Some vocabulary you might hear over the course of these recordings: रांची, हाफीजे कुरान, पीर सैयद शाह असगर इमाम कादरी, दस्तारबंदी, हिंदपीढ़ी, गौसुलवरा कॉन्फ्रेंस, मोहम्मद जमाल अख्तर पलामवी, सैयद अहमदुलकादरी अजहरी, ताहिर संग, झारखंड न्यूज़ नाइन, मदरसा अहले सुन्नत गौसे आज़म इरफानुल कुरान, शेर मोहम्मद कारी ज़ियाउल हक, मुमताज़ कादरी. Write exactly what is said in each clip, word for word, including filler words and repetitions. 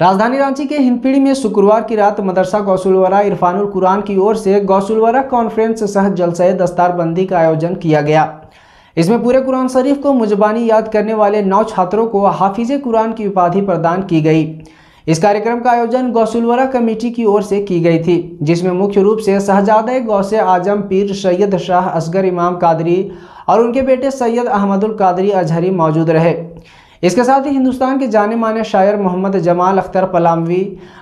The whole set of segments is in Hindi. राजधानी रांची के हिंदपीढ़ी में शुक्रवार की रात मदरसा गौसुलवरा इरफानुल कुरान की ओर से गौसुलवरा कॉन्फ्रेंस सह जलसे दस्तारबंदी का आयोजन किया गया। इसमें पूरे कुरान शरीफ को मुजबानी याद करने वाले नौ छात्रों को हाफीजे कुरान की उपाधि प्रदान की गई। इस कार्यक्रम का आयोजन गौसुलवरा कमेटी की ओर से की गई थी, जिसमें मुख्य रूप से शहजादे गौसे आज़म पीर सैयद शाह असगर इमाम कादरी और उनके बेटे सैयद अहमदुलकादरी अजहरी मौजूद रहे। इसके साथ ही हिंदुस्तान के जाने माने शायर मोहम्मद जमाल अख्तर पलामवी,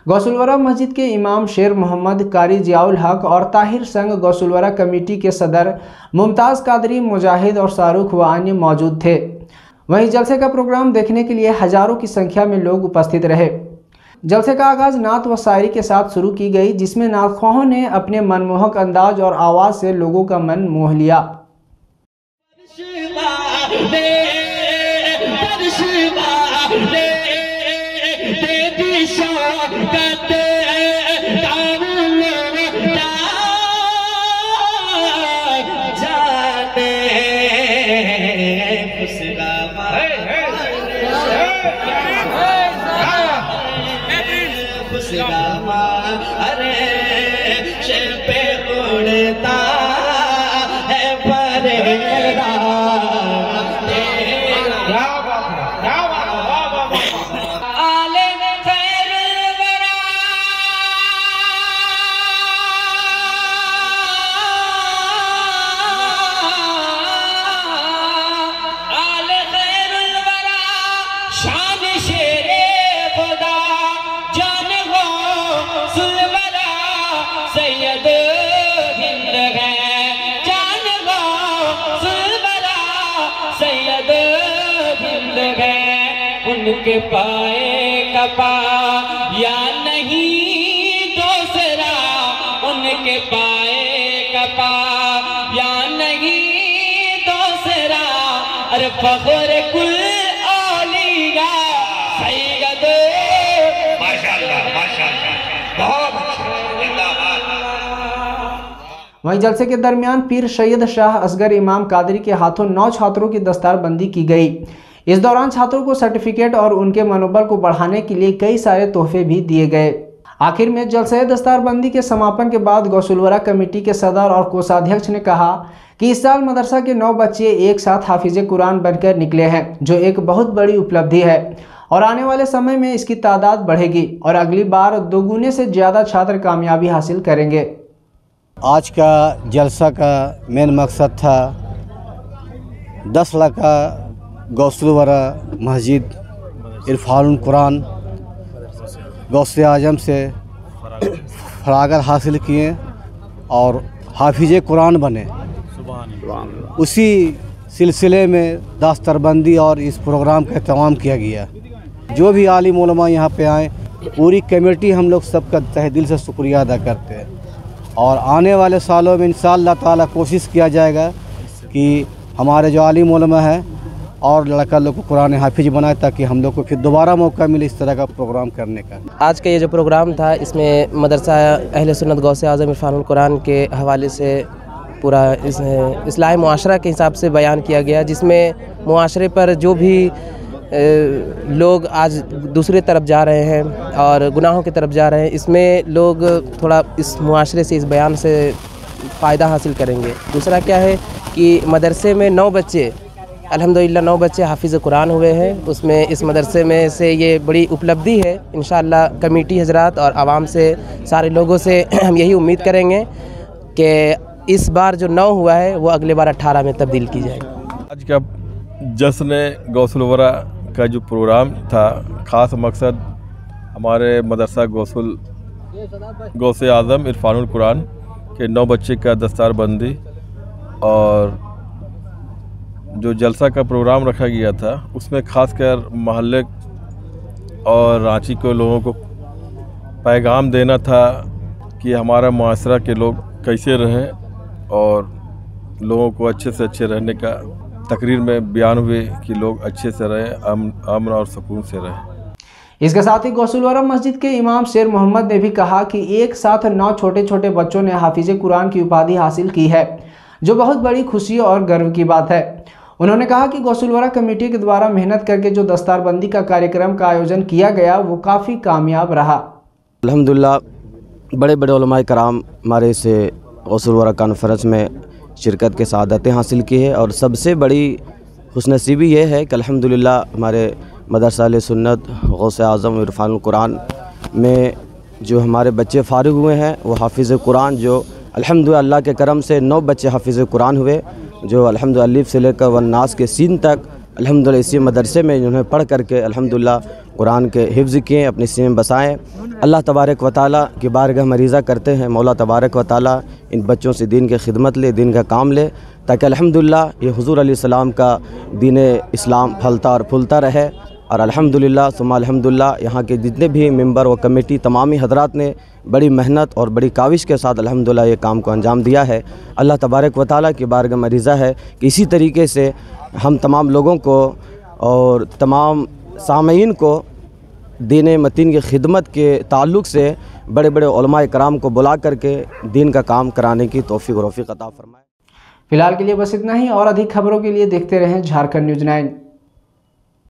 गौसुलवरा मस्जिद के इमाम शेर मोहम्मद कारी ज़ियाउल हक और ताहिर संग, गौसुलवरा कमेटी के सदर मुमताज़ कादरी, मुजाहिद और शाहरुख व अन्य मौजूद थे। वहीं जलसे का प्रोग्राम देखने के लिए हज़ारों की संख्या में लोग उपस्थित रहे। जलसे का आगाज़ नात व शायरी के साथ शुरू की गई, जिसमें नातख्वाहों ने अपने मनमोहक अंदाज और आवाज़ से लोगों का मन मोह लिया। अरे शेर पे उड़ता है परेरा उनके पाए कपा या नहीं दूसरा, उनके पाए कपा या नहीं दूसरा। अरे फखर कुल आलिया सैयद। माशाल्लाह माशाल्लाह, बहुत अच्छा, जिंदाबाद। वहीं जलसे के दरमियान पीर सैयद शाह असगर इमाम कादरी के हाथों नौ छात्रों की दस्तारबंदी की गई। इस दौरान छात्रों को सर्टिफिकेट और उनके मनोबल को बढ़ाने के लिए कई सारे तोहफे भी दिए गए। आखिर में जलसे दस्तारबंदी के समापन के बाद गौसुलवरा कमेटी के सदर और कोषाध्यक्ष ने कहा कि इस साल मदरसा के नौ बच्चे एक साथ हाफिजे कुरान बनकर निकले हैं, जो एक बहुत बड़ी उपलब्धि है और आने वाले समय में इसकी तादाद बढ़ेगी और अगली बार दोगुने से ज़्यादा छात्र कामयाबी हासिल करेंगे। आज का जलसा का मेन मकसद था दस लाख का गौसुलवरा मस्जिद इरफानुल कुरान गौसे आज़म से फरागत हासिल किए और हाफिजे कुरान बने। उसी सिलसिले में दस्तरबंदी और इस प्रोग्राम का तमाम किया गया। जो भी आलिम उलमा यहाँ पे आए, पूरी कमेटी हम लोग सबका तहे दिल से शुक्रिया अदा करते हैं और आने वाले सालों में इंशाअल्लाह ताला कोशिश किया जाएगा कि हमारे जो आलिम उलमा हैं और लड़का लोग को कुरान हाफिज बनाए, ताकि हम लोग को फिर दोबारा मौका मिले इस तरह का प्रोग्राम करने का। आज का ये जो प्रोग्राम था, इसमें मदरसा अहले सुन्नत गौसे आज़म इरफानुल कुरान के हवाले से पूरा इस इस्लाही मुआशरा के हिसाब से बयान किया गया, जिसमें मुआशरे पर जो भी लोग आज दूसरे तरफ जा रहे हैं और गुनाहों की तरफ जा रहे हैं, इसमें लोग थोड़ा इस मुआशरे से, इस बयान से फ़ायदा हासिल करेंगे। दूसरा क्या है कि मदरसे में नौ बच्चे अल्हम्दुलिल्लाह नौ बच्चे हाफिज़ कुरान हुए हैं। उसमें इस मदरसे में से ये बड़ी उपलब्धि है। इंशाअल्लाह कमेटी हजरात और आवाम से, सारे लोगों से हम यही उम्मीद करेंगे कि इस बार जो नौ हुआ है वो अगले बार अट्ठारह में तब्दील की जाएगी। आज का जश्न गौसुलवरा का जो प्रोग्राम था, ख़ास मकसद हमारे मदरसा गौसुल गौसे आज़म इरफानुल कुरान के नौ बच्चे का दस्तारबंदी और जो जलसा का प्रोग्राम रखा गया था, उसमें खासकर महल्ले और रांची के लोगों को पैगाम देना था कि हमारा माशरा के लोग कैसे रहें और लोगों को अच्छे से अच्छे रहने का तकरीर में बयान हुए कि लोग अच्छे से रहें, अमन अमन और सुकून से रहें। इसके साथ ही गौसुलवरा मस्जिद के इमाम शेर मोहम्मद ने भी कहा कि एक साथ नौ छोटे छोटे बच्चों ने हाफिज़ कुरान की उपाधि हासिल की है, जो बहुत बड़ी खुशी और गर्व की बात है। उन्होंने कहा कि गौसुलवरा कमेटी के द्वारा मेहनत करके जो दस्तारबंदी का कार्यक्रम का आयोजन किया गया वो काफ़ी कामयाब रहा। अल्हम्दुलिल्लाह बड़े बड़े उलमाए कराम हमारे से गौसुलवरा कॉन्फ्रेंस में शिरकत के सादतें हासिल की है और सबसे बड़ी खुशनसीबी ये है कि अल्हम्दुलिल्लाह हमारे मदरसा अहले सुन्नत गौसे आज़म इरफानुल कुरान में जो हमारे बच्चे फारिग हुए हैं वो हाफीजे कुरान जो अल्हम्दुलिल्लाह के करम से नौ बच्चे हाफीजे कुरान हुए जो अल्हम्दुलिल्लाह अलीफ से लेकर वन्नास के सीन तक अल्हम्दुलिल्लाह इसी मदरसे में इन्होंने पढ़ करके अल्हम्दुलिल्लाह कुरान के हिफ्ज़ किए, अपने सीने में बसाएँ। अल्लाह तबारक व तआला की बारगाह मरीज़ा करते हैं मौला तबारक व तआला इन बच्चों से दीन की खिदमत ले, दीन का काम ले, ताकि अल्हम्दुलिल्लाह ये हुज़ूर अलैहिस्सलाम का दीन इस्लाम फलता और फूलता रहे। और अल्हम्दुलिल्लाह सुमा अल्हम्दुलिल्लाह यहाँ के जितने भी मेंबर व कमेटी तमामी हजरात ने बड़ी मेहनत और बड़ी काविश के साथ अल्हम्दुलिल्लाह ये काम को अंजाम दिया है। अल्लाह तबारक व तआला की बारगाह मरीज़ा है कि इसी तरीके से हम तमाम लोगों को और तमाम सामईन को दीन मतीन की खिदमत के ताल्लुक़ से बड़े बड़े उलमाए कराम को बुला करके दीन का काम कराने की तौफीक और रौफीक अता फरमाए। फ़िलहाल के लिए बस इतना ही और अधिक खबरों के लिए देखते रहें झारखंड न्यूज़ नाइन।